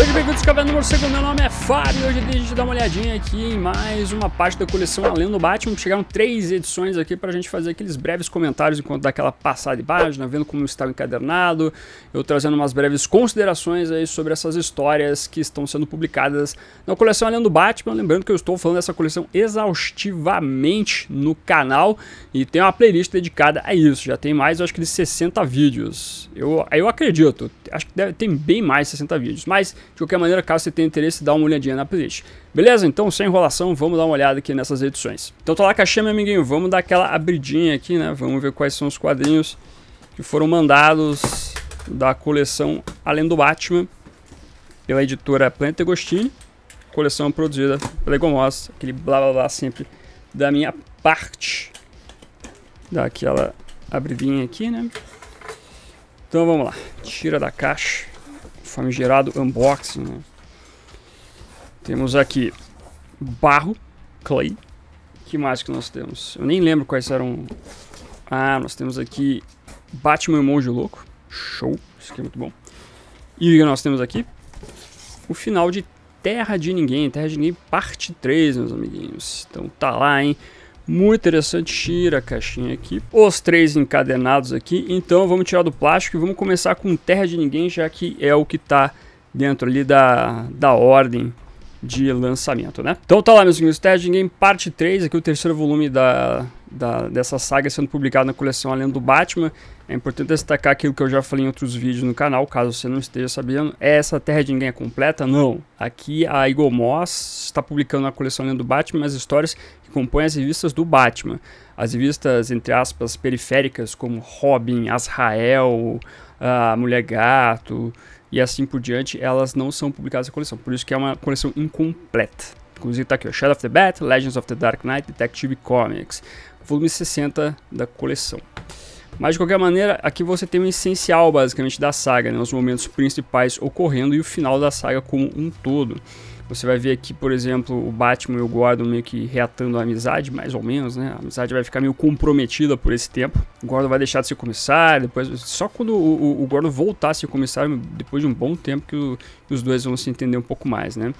Sejam bem-vindos ao Cara do Morcego, meu nome é Fábio e hoje a gente dá uma olhadinha aqui em mais uma parte da coleção Além do Batman. Chegaram 3 edições aqui pra gente fazer aqueles breves comentários enquanto dá aquela passada de página, vendo como está o encadernado, eu trazendo umas breves considerações aí sobre essas histórias que estão sendo publicadas na coleção Além do Batman. Lembrando que eu estou falando dessa coleção exaustivamente no canal e tem uma playlist dedicada a isso, já tem mais, eu acho que de 60 vídeos, eu acredito, acho que tem bem mais de 60 vídeos, mas de qualquer maneira, caso você tenha interesse, dá uma olhadinha na playlist. Beleza? Então, sem enrolação, vamos dar uma olhada aqui nessas edições. Então tá lá a caixinha, meu amiguinho, vamos dar aquela abridinha aqui, né? Vamos ver quais são os quadrinhos que foram mandados da coleção Além do Batman pela editora Planeta DeAgostini. Coleção produzida pela Eaglemoss, aquele blá blá blá sempre da minha parte. Dá aquela abridinha aqui, né? Então vamos lá, tira da caixa. Famigerado unboxing, né? Temos aqui barro, clay. Que mais que nós temos? Eu nem lembro quais eram. Ah, nós temos aqui Batman e o Monge Louco. Show, isso aqui é muito bom. E nós temos aqui o final de Terra de Ninguém. Terra de Ninguém parte 3, meus amiguinhos. Então tá lá, hein? Muito interessante, tira a caixinha aqui, os 3 encadenados aqui, então vamos tirar do plástico e vamos começar com Terra de Ninguém, já que é o que tá dentro ali da ordem de lançamento, né? Então tá lá, meus amigos, Terra de Ninguém parte 3, aqui é o terceiro volume dessa saga sendo publicado na coleção Além do Batman. É importante destacar aquilo que eu já falei em outros vídeos no canal, caso você não esteja sabendo, essa Terra de Ninguém é completa? Não. Aqui a Eaglemoss está publicando na coleção Além do Batman as histórias que compõem as revistas do Batman. As revistas, entre aspas, periféricas, como Robin, Azrael, a Mulher Gato e assim por diante, elas não são publicadas na coleção, por isso que é uma coleção incompleta. Inclusive tá aqui, ó, Shadow of the Bat, Legends of the Dark Knight, Detective Comics, volume 60 da coleção. Mas de qualquer maneira, aqui você tem o essencial basicamente da saga, né? Os momentos principais ocorrendo e o final da saga como um todo. Você vai ver aqui, por exemplo, o Batman e o Gordon meio que reatando a amizade, mais ou menos, né? A amizade vai ficar meio comprometida por esse tempo. O Gordon vai deixar de ser comissário, depois, só quando o Gordon voltar a ser comissário, depois de um bom tempo, que os dois vão se entender um pouco mais, né?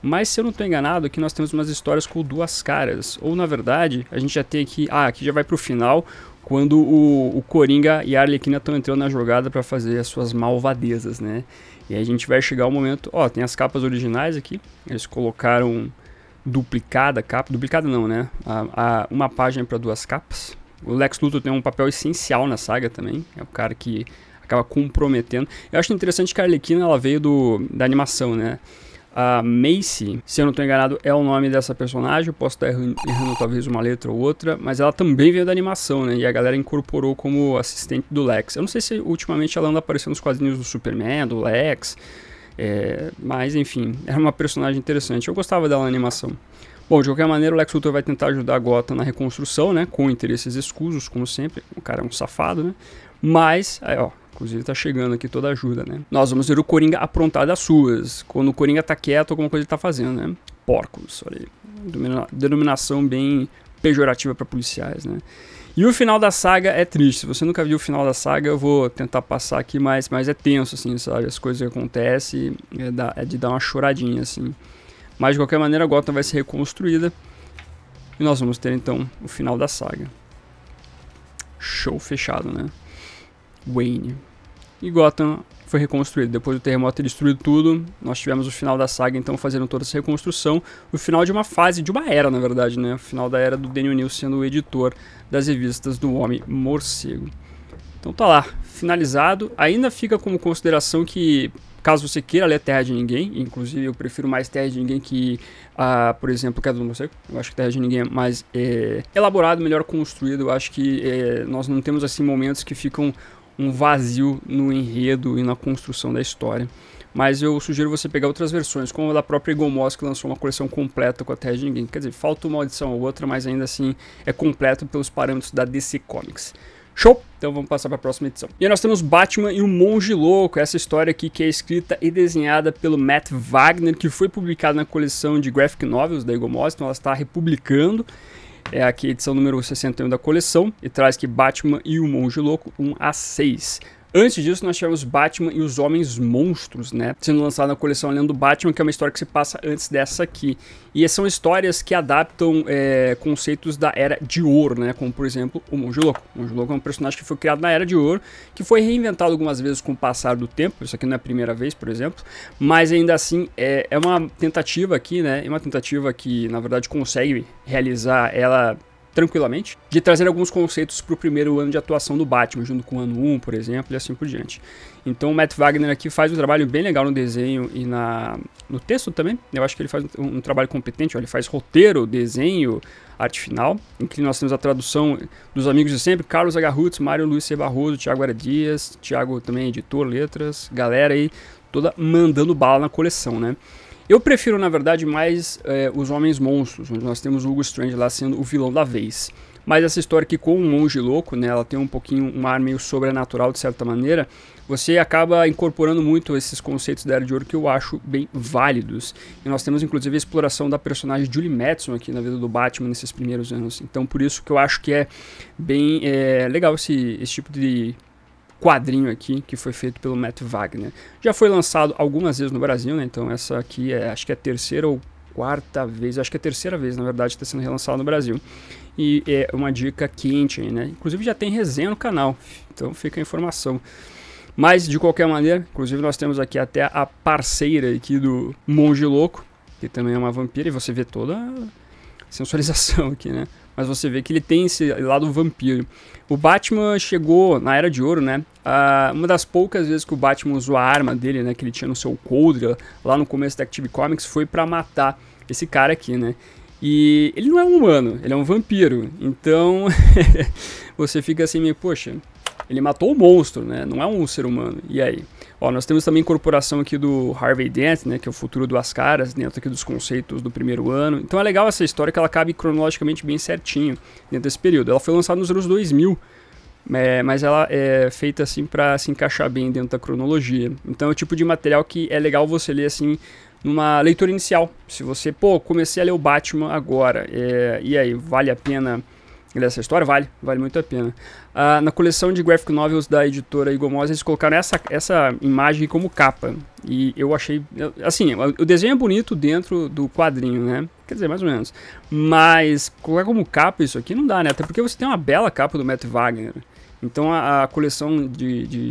Mas se eu não estou enganado, aqui nós temos umas histórias com duas caras. Ou, na verdade, a gente já tem aqui... Ah, aqui já vai pro final, quando o Coringa e a Arlequina estão entrando na jogada para fazer as suas malvadezas, né? E aí a gente vai chegar ao momento... Ó, tem as capas originais aqui. Eles colocaram duplicada a capa. Duplicada não, né? Uma página para duas capas. O Lex Luthor tem um papel essencial na saga também. É o cara que acaba comprometendo. Eu acho interessante que a Arlequina, ela veio da animação, né? A Macy, se eu não estou enganado, é o nome dessa personagem. Eu posso estar errando talvez uma letra ou outra. Mas ela também veio da animação, né? E a galera incorporou como assistente do Lex. Eu não sei se ultimamente ela anda aparecendo nos quadrinhos do Superman, do Lex. Mas, enfim, era uma personagem interessante. Eu gostava dela na animação. Bom, de qualquer maneira, o Lex Luthor vai tentar ajudar a Gotham na reconstrução, né? Com interesses escusos, como sempre. O cara é um safado, né? Mas, aí, ó. Inclusive tá chegando aqui toda ajuda, né? Nós vamos ver o Coringa aprontar das suas. Quando o Coringa tá quieto, alguma coisa ele tá fazendo, né? Porcos, olha aí. Denominação bem pejorativa pra policiais, né? E o final da saga é triste. Se você nunca viu o final da saga, eu vou tentar passar aqui, mas é tenso, assim, sabe? As coisas que acontecem, é de dar uma choradinha, assim. Mas, de qualquer maneira, a Gotham vai ser reconstruída. E nós vamos ter, então, o final da saga. Show fechado, né? Wayne. E Gotham foi reconstruído. Depois do terremoto destruiu tudo. Nós tivemos o final da saga, então, fazendo toda essa reconstrução. O final de uma fase, de uma era, na verdade, né? O final da era do Denny O'Neil sendo o editor das revistas do Homem-Morcego. Então tá lá, finalizado. Ainda fica como consideração que, caso você queira ler Terra de Ninguém, inclusive eu prefiro mais Terra de Ninguém que, por exemplo, Queda do Morcego. Eu acho que Terra de Ninguém é mais elaborado, melhor construído. Eu acho que nós não temos, assim, momentos que ficam um vazio no enredo e na construção da história. Mas eu sugiro você pegar outras versões, como a da própria Eaglemoss, que lançou uma coleção completa com a Terra de Ninguém. Quer dizer, falta uma edição ou outra, mas ainda assim é completo pelos parâmetros da DC Comics. Show! Então vamos passar para a próxima edição. E aí nós temos Batman e o Monge Louco, essa história aqui que é escrita e desenhada pelo Matt Wagner, que foi publicada na coleção de graphic novels da Eaglemoss, então ela está republicando. É aqui a edição número 61 da coleção e traz que Batman e o Monge Louco 1-6. Antes disso, nós tivemos Batman e os Homens Monstros, né? Sendo lançado na coleção Além do Batman, que é uma história que se passa antes dessa aqui. E são histórias que adaptam conceitos da Era de Ouro, né? Como, por exemplo, o Monge Louco. O Monge Louco é um personagem que foi criado na Era de Ouro, que foi reinventado algumas vezes com o passar do tempo. Isso aqui não é a primeira vez, por exemplo. Mas, ainda assim, é uma tentativa aqui, né? É uma tentativa que, na verdade, consegue realizar ela tranquilamente, de trazer alguns conceitos para o primeiro ano de atuação do Batman, junto com o ano 1, por exemplo, e assim por diante. Então o Matt Wagner aqui faz um trabalho bem legal no desenho e no texto também. Eu acho que ele faz um trabalho competente, ó. Ele faz roteiro, desenho, arte final, em que nós temos a tradução dos amigos de sempre, Carlos H. Hurts, Mário Luiz C. Barroso, Thiago Ara Dias, Thiago também editor, letras, galera aí toda mandando bala na coleção, né? Eu prefiro, na verdade, mais os Homens Monstros, onde nós temos o Hugo Strange lá sendo o vilão da vez. Mas essa história aqui com o Monge Louco, né, ela tem um pouquinho, um ar meio sobrenatural de certa maneira, você acaba incorporando muito esses conceitos da Era de Ouro que eu acho bem válidos. E nós temos, inclusive, a exploração da personagem Julie Madison aqui na vida do Batman nesses primeiros anos. Então, por isso que eu acho que é bem legal esse tipo de quadrinho aqui, que foi feito pelo Matt Wagner. Já foi lançado algumas vezes no Brasil, né? Então essa aqui acho que é a terceira ou quarta vez, acho que é a terceira vez, na verdade, está sendo relançado no Brasil. E é uma dica quente, né? Inclusive já tem resenha no canal, então fica a informação. Mas, de qualquer maneira, inclusive nós temos aqui até a parceira aqui do Monge Louco, que também é uma vampira, e você vê toda a sensualização aqui, né? Mas você vê que ele tem esse lado vampiro. O Batman chegou na Era de Ouro, né? Uma das poucas vezes que o Batman usou a arma dele, né? Que ele tinha no seu coldre lá no começo da Detective Comics, foi pra matar esse cara aqui, né? E ele não é um humano, ele é um vampiro. Então você fica assim meio, poxa, ele matou o monstro, né? Não é um ser humano. E aí? Ó, nós temos também a incorporação aqui do Harvey Dent, né, que é o futuro do As Caras, dentro aqui dos conceitos do primeiro ano. Então é legal essa história que ela cabe cronologicamente bem certinho dentro desse período. Ela foi lançada nos anos 2000, mas ela é feita assim para se encaixar bem dentro da cronologia. Então é o tipo de material que é legal você ler assim numa leitura inicial. Se você, pô, comecei a ler o Batman agora, e aí, vale a pena essa história? Vale muito a pena. Na coleção de graphic novels da editora Eaglemoss, eles colocaram essa imagem como capa, e eu achei, assim, o desenho é bonito dentro do quadrinho, né, quer dizer, mais ou menos, mas colocar como capa isso aqui não dá, né, até porque você tem uma bela capa do Matt Wagner. Então a coleção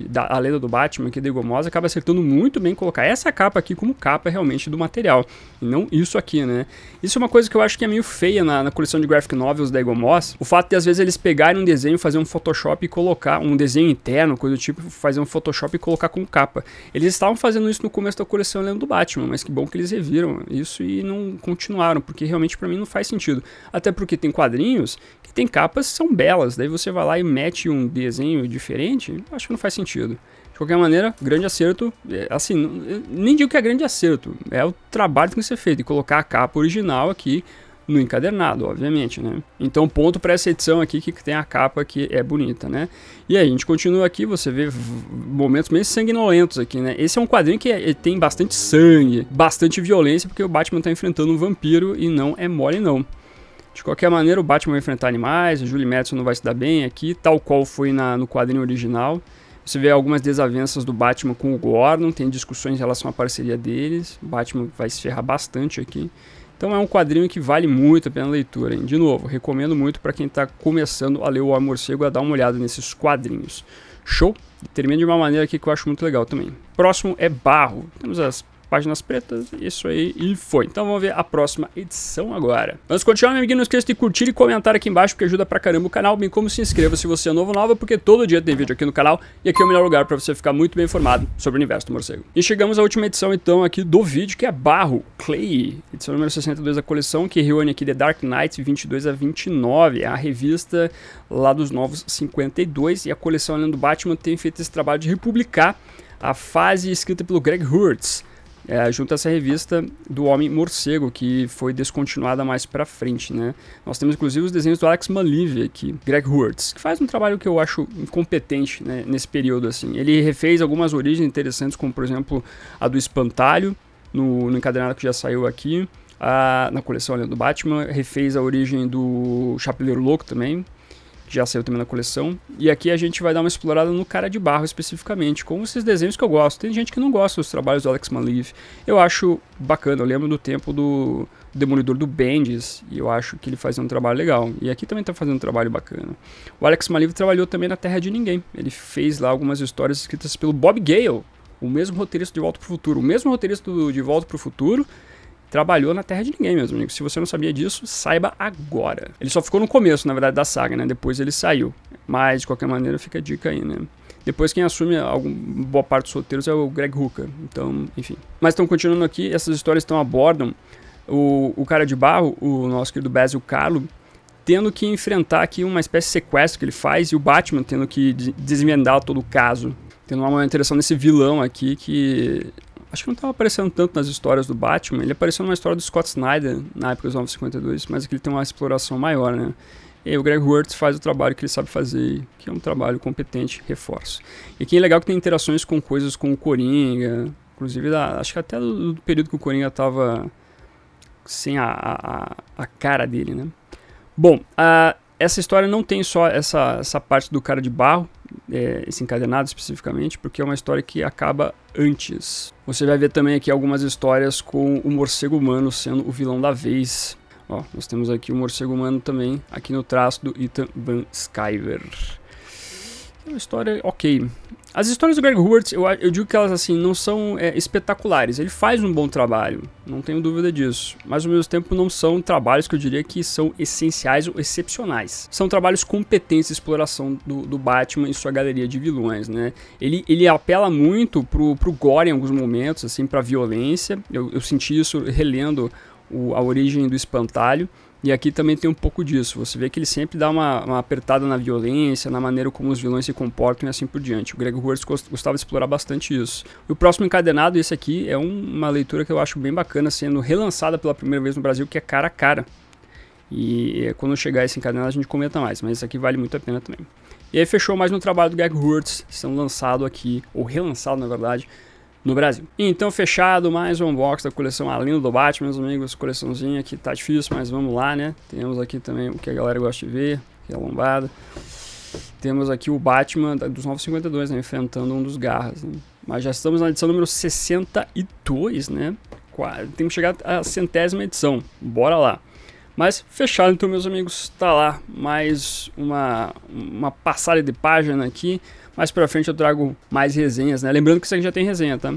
da A Lenda do Batman aqui da Eaglemoss acaba acertando muito bem colocar essa capa aqui como capa realmente do material, e não isso aqui, né? Isso é uma coisa que eu acho que é meio feia na coleção de graphic novels da Eaglemoss, o fato de às vezes eles pegarem um desenho, fazer um Photoshop e colocar um desenho interno, coisa do tipo, fazer um Photoshop e colocar como capa. Eles estavam fazendo isso no começo da coleção Além do Batman, mas que bom que eles reviram isso e não continuaram, porque realmente pra mim não faz sentido. Até porque tem quadrinhos que tem capas que são belas, daí você vai lá e mete um desenho diferente, acho que não faz sentido. De qualquer maneira, grande acerto, assim, nem digo que é grande acerto, é o trabalho que tem que ser feito, e colocar a capa original aqui no encadernado, obviamente, né? Então ponto para essa edição aqui que tem a capa que é bonita, né? E aí, a gente continua aqui, você vê momentos meio sanguinolentos aqui, né? Esse é um quadrinho que tem bastante sangue, bastante violência, porque o Batman tá enfrentando um vampiro e não é mole não. De qualquer maneira, o Batman vai enfrentar animais, o Julie Madison não vai se dar bem aqui, tal qual foi no quadrinho original. Você vê algumas desavenças do Batman com o Gordon, tem discussões em relação à parceria deles, o Batman vai se ferrar bastante aqui. Então é um quadrinho que vale muito a pena a leitura, hein? De novo, recomendo muito para quem está começando a ler o Homem-Morcego a dar uma olhada nesses quadrinhos. Show? E termina de uma maneira aqui que eu acho muito legal também. Próximo é Barro. Temos as páginas pretas, isso aí, e foi. Então vamos ver a próxima edição agora. Antes de continuar, meu amiguinho, não esqueça de curtir e comentar aqui embaixo, porque ajuda pra caramba o canal, bem como se inscreva se você é novo ou nova, porque todo dia tem vídeo aqui no canal, e aqui é o melhor lugar pra você ficar muito bem informado sobre o universo do morcego. E chegamos à última edição, então, aqui do vídeo, que é Barro, Clay, edição número 62 da coleção, que reúne aqui The Dark Knight 22 a 29, a revista lá dos novos 52, e a coleção Além do Batman tem feito esse trabalho de republicar a fase escrita pelo Greg Hurts, junto a essa revista do Homem-Morcego, que foi descontinuada mais pra frente, né? Nós temos, inclusive, os desenhos do Alex Maleev aqui, Greg Hurts, que faz um trabalho que eu acho incompetente, né, nesse período, assim. Ele refez algumas origens interessantes, como, por exemplo, a do Espantalho, no encadernado que já saiu aqui, na coleção Além do Batman, refez a origem do Chapeleiro Louco também, já saiu também na coleção. E aqui a gente vai dar uma explorada no Cara de Barro especificamente, com esses desenhos que eu gosto. Tem gente que não gosta dos trabalhos do Alex Maleev. Eu acho bacana, eu lembro do tempo do Demolidor do Bendis, e eu acho que ele fazia um trabalho legal. E aqui também tá fazendo um trabalho bacana. O Alex Maleev trabalhou também na Terra de Ninguém. Ele fez lá algumas histórias escritas pelo Bob Gale, o mesmo roteirista de Volta para o Futuro. O mesmo roteirista de Volta para o Futuro trabalhou na Terra de Ninguém, meus amigos. Se você não sabia disso, saiba agora. Ele só ficou no começo, na verdade, da saga, né? Depois ele saiu. Mas, de qualquer maneira, fica a dica aí, né? Depois quem assume boa parte dos roteiros é o Greg Hurwitz. Então, enfim. Mas então, continuando aqui, essas histórias então abordam o Cara de Barro, o nosso querido Basil Carlo, tendo que enfrentar aqui uma espécie de sequestro que ele faz, e o Batman tendo que desvendar todo o caso. Tendo uma interação nesse vilão aqui que acho que não estava aparecendo tanto nas histórias do Batman. Ele apareceu numa história do Scott Snyder na época dos 952, mas aqui ele tem uma exploração maior, né? E o Greg Hurts faz o trabalho que ele sabe fazer, que é um trabalho competente, reforço. E aqui é legal que tem interações com coisas com o Coringa, inclusive acho que até do período que o Coringa estava sem a cara dele, né? Bom, essa história não tem só essa parte do Cara de Barro, esse encadenado especificamente, porque é uma história que acaba antes. Você vai ver também aqui algumas histórias com o Morcego Humano sendo o vilão da vez. Ó, nós temos aqui o Morcego Humano também, aqui no traço do Ethan Van Sciver. É uma história ok. As histórias do Greg Hurwitz, eu digo que elas assim não são espetaculares. Ele faz um bom trabalho, não tenho dúvida disso. Mas ao mesmo tempo não são trabalhos que eu diria que são essenciais ou excepcionais. São trabalhos competentes de exploração do Batman e sua galeria de vilões, né? Ele apela muito pro gore em alguns momentos, assim, pra violência. Eu senti isso relendo a origem do Espantalho. E aqui também tem um pouco disso, você vê que ele sempre dá uma apertada na violência, na maneira como os vilões se comportam e assim por diante. O Greg Hurwitz gostava de explorar bastante isso. E o próximo encadenado, esse aqui, é uma leitura que eu acho bem bacana, sendo relançada pela primeira vez no Brasil, que é Cara a Cara. E quando chegar esse encadenado a gente comenta mais, mas isso aqui vale muito a pena também. E aí fechou mais um trabalho do Greg Hurwitz, sendo lançado aqui, ou relançado na verdade, no Brasil. Então, fechado mais um unboxing da coleção A Lenda do Batman, meus amigos. Coleçãozinha que tá difícil, mas vamos lá, né? Temos aqui também o que a galera gosta de ver, que é a lombada. Temos aqui o Batman dos 952, né? Enfrentando um dos garras, né? Mas já estamos na edição número 62, né? Temos que chegar à 100ª edição. Bora lá. Mas fechado, então, meus amigos. Tá lá mais uma passada de página aqui. Mais pra frente eu trago mais resenhas, né? Lembrando que isso aqui já tem resenha, tá?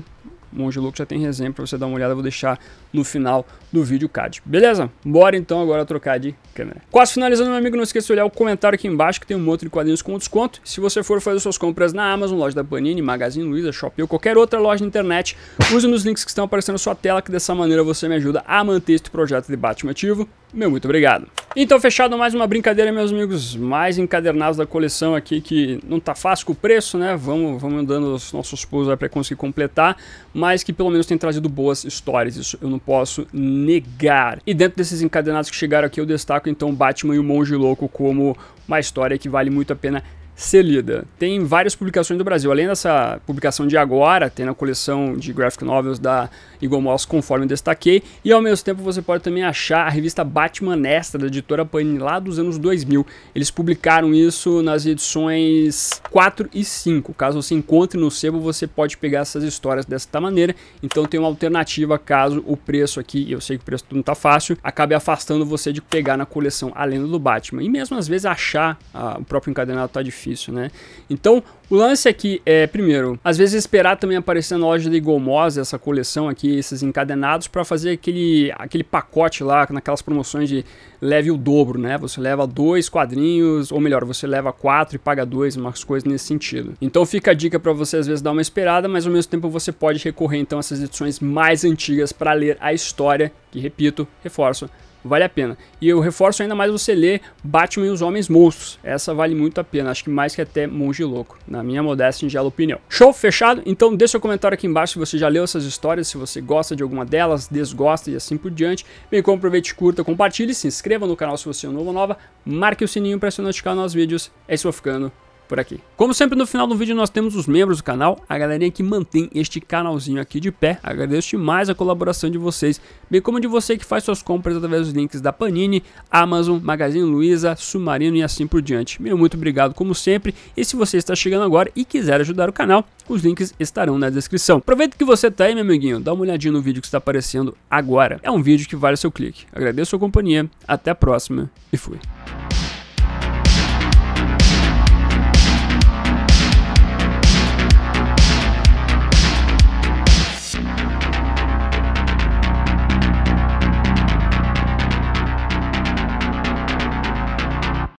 Monge Louco já tem resenha pra você dar uma olhada. Eu vou deixar no final do vídeo card. Beleza? Bora então agora trocar de câmera. Quase finalizando, meu amigo, não esqueça de olhar o comentário aqui embaixo, que tem um monte de quadrinhos com desconto. Se você for fazer suas compras na Amazon, loja da Panini, Magazine Luiza, Shopee ou qualquer outra loja na internet, use nos links que estão aparecendo na sua tela, que dessa maneira você me ajuda a manter este projeto de Batman ativo. Meu muito obrigado. Então, fechado mais uma brincadeira, meus amigos. Mais encadernados da coleção aqui, que não tá fácil com o preço, né? Vamos dando os nossos pulos aí pra conseguir completar, mas que pelo menos tem trazido boas histórias, isso eu não posso negar. E dentro desses encadenados que chegaram aqui, eu destaco então Batman e o Monge Louco como uma história que vale muito a pena ser lida. Tem várias publicações do Brasil, além dessa publicação de agora, tem na coleção de graphic novels da Eaglemoss, conforme eu destaquei, e ao mesmo tempo você pode também achar a revista Batman Extra, da editora Panini, lá dos anos 2000. Eles publicaram isso nas edições 4 e 5, caso você encontre no sebo, você pode pegar essas histórias desta maneira, então tem uma alternativa caso o preço aqui, eu sei que o preço não tá fácil, acabe afastando você de pegar na coleção A Lenda do Batman, e mesmo às vezes achar o próprio encadenado tá difícil. Isso, né? Então, o lance aqui é, primeiro, às vezes esperar também aparecer na loja da Eaglemoss essa coleção aqui, esses encadenados, para fazer aquele pacote lá, naquelas promoções de leve o dobro, né? Você leva 2 quadrinhos, ou melhor, você leva 4 e paga 2, umas coisas nesse sentido. Então fica a dica para você às vezes dar uma esperada, mas ao mesmo tempo você pode recorrer então a essas edições mais antigas para ler a história, que repito, reforço, vale a pena. E eu reforço ainda mais você ler Batman e os Homens Monstros. Essa vale muito a pena, acho que mais que até Monge Louco, na minha modesta e ingela opinião. Show? Fechado? Então deixa seu comentário aqui embaixo se você já leu essas histórias, se você gosta de alguma delas, desgosta e assim por diante. Bem como, aproveite, curta, compartilhe, se inscreva no canal se você é novo ou nova, marque o sininho para se notificar nos nossos vídeos. É isso, vou ficando. por aqui. Como sempre, no final do vídeo nós temos os membros do canal, a galerinha que mantém este canalzinho aqui de pé. Agradeço demais a colaboração de vocês, bem como de você que faz suas compras através dos links da Panini, Amazon, Magazine Luiza, Submarino e assim por diante. Meu muito obrigado como sempre, e se você está chegando agora e quiser ajudar o canal, os links estarão na descrição. Aproveita que você tá aí, meu amiguinho, dá uma olhadinha no vídeo que está aparecendo agora. É um vídeo que vale o seu clique. Agradeço a sua companhia, até a próxima e fui.